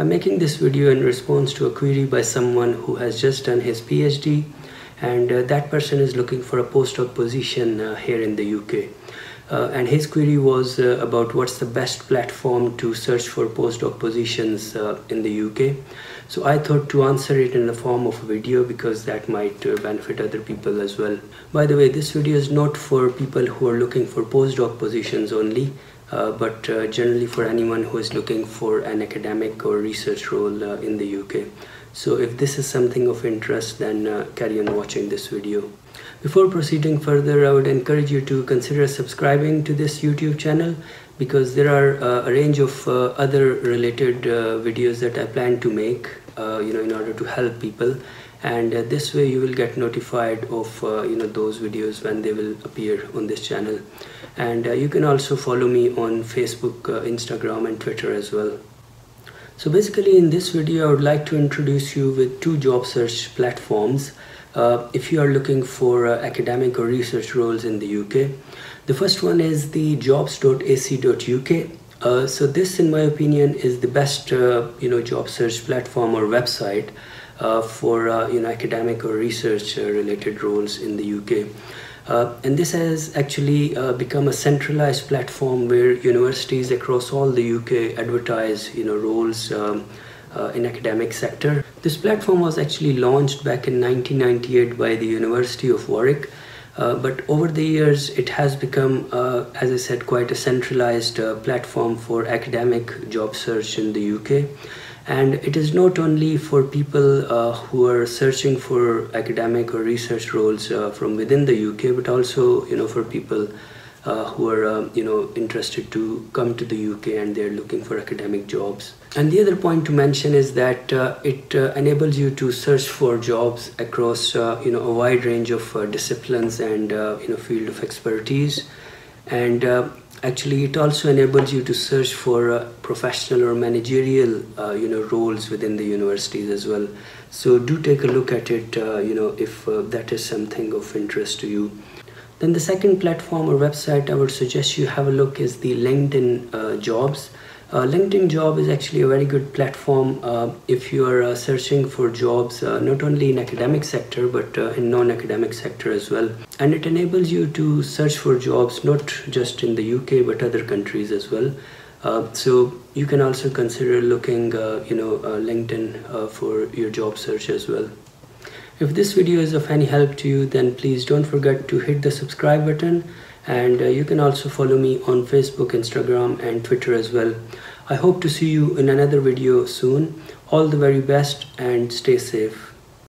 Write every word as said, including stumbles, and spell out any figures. I'm making this video in response to a query by someone who has just done his PhD, and uh, that person is looking for a postdoc position uh, here in the U K. Uh, and his query was uh, about what's the best platform to search for postdoc positions uh, in the U K. So I thought to answer it in the form of a video because that might uh, benefit other people as well. By the way, this video is not for people who are looking for postdoc positions only, uh, but uh, generally for anyone who is looking for an academic or research role uh, in the U K. So if this is something of interest, then uh, carry on watching this video. Before proceeding further, I would encourage you to consider subscribing to this YouTube channel, because there are uh, a range of uh, other related uh, videos that I plan to make uh, you know in order to help people, and uh, this way you will get notified of uh, you know those videos when they will appear on this channel. And uh, you can also follow me on Facebook, uh, Instagram and Twitter as well. So basically, in this video I would like to introduce you with two job search platforms Uh, if you are looking for uh, academic or research roles in the U K. The first one is the jobs dot A C dot U K. Uh, so this, in my opinion, is the best uh, you know job search platform or website uh, for uh, you know academic or research uh, related roles in the U K. Uh, and this has actually uh, become a centralized platform where universities across all the U K advertise you know roles um, Uh, in academic sector. This platform was actually launched back in nineteen ninety-eight by the University of Warwick, uh, but over the years it has become, uh, as I said, quite a centralized uh, platform for academic job search in the U K. And it is not only for people uh, who are searching for academic or research roles uh, from within the U K, but also you know for people Uh, who are uh, you know interested to come to the U K and they're looking for academic jobs. And the other point to mention is that uh, it uh, enables you to search for jobs across uh, you know a wide range of uh, disciplines and uh, you know field of expertise. And uh, actually it also enables you to search for uh, professional or managerial uh, you know roles within the universities as well. So do take a look at it uh, you know if uh, that is something of interest to you. Then the second platform or website I would suggest you have a look is the LinkedIn uh, Jobs. Uh, LinkedIn Job is actually a very good platform uh, if you are uh, searching for jobs uh, not only in academic sector but uh, in non-academic sector as well. And it enables you to search for jobs not just in the U K but other countries as well. Uh, so you can also consider looking uh, you know uh, LinkedIn uh, for your job search as well. If this video is of any help to you, then please don't forget to hit the subscribe button, and uh, you can also follow me on Facebook, Instagram and Twitter as well. I hope to see you in another video soon. All the very best and stay safe.